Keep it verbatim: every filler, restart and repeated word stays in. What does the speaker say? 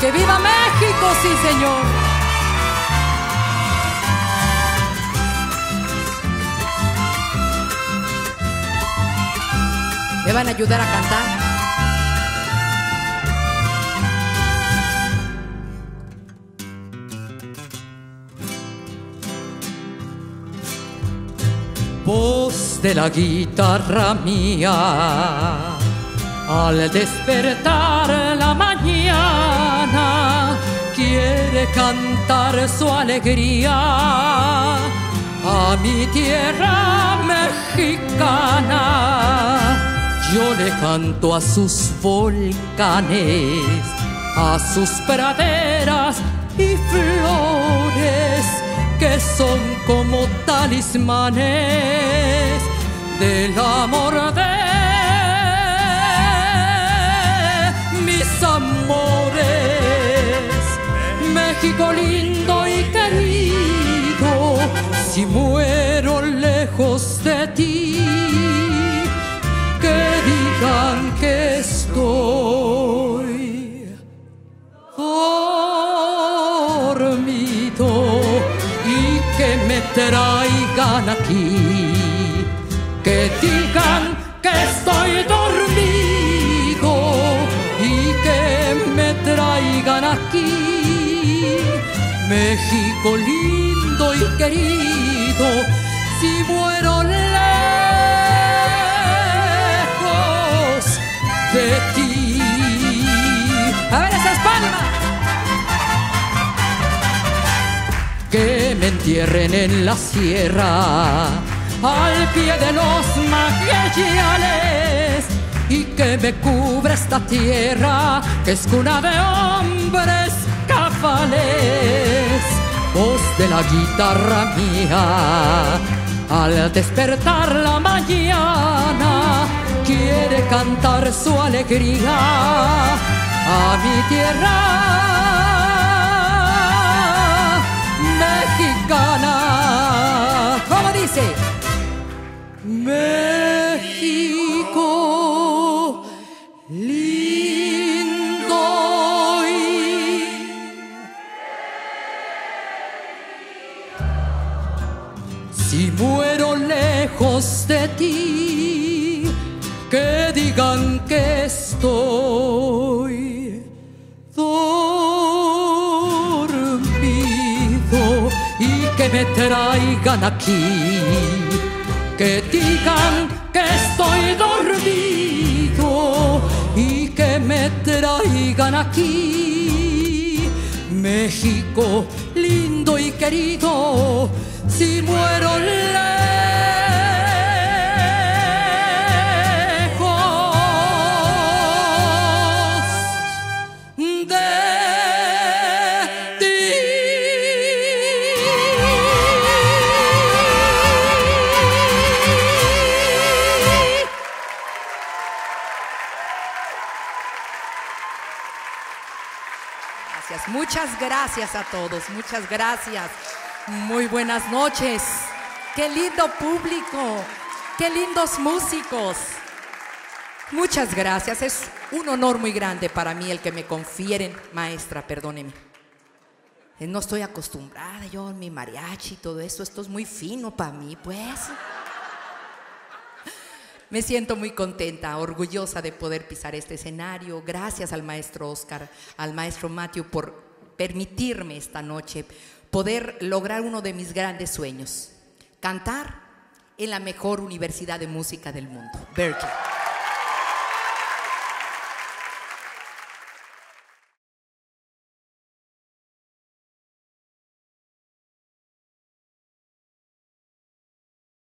¡Que viva México, sí, señor! ¿Me van a ayudar a cantar? Voz de la guitarra mía, al despertar la mañana, quiere cantar su alegría a mi tierra mexicana. Yo le canto a sus volcanes, a sus praderas y flores, que son como talismanes del amor de amores. México lindo y querido, si muero lejos de ti, que digan que estoy dormido y que me traigan aquí, que digan que estoy dormido aquí. México lindo y querido, si muero lejos de ti. A ver esas palmas. Que me entierren en la sierra, al pie de los magueyales, y que me cubra esta tierra que es cuna de hombres cafales. Voz de la guitarra mía, al despertar la mañana, quiere cantar su alegría a mi tierra mexicana. ¿Cómo dice? México lindo y... Si muero lejos de ti, que digan que estoy dormido y que me traigan aquí, que digan que estoy dormido y que me traigan aquí. México lindo y querido, si muero lejos de ti. Muchas gracias a todos, muchas gracias. Muy buenas noches. Qué lindo público, qué lindos músicos. Muchas gracias, es un honor muy grande para mí el que me confieren, maestra, perdóneme. No estoy acostumbrada yo, mi mariachi y todo eso, esto es muy fino para mí, pues. Me siento muy contenta, orgullosa de poder pisar este escenario. Gracias al maestro Oscar, al maestro Matthew por permitirme esta noche poder lograr uno de mis grandes sueños: cantar en la mejor universidad de música del mundo, Berklee.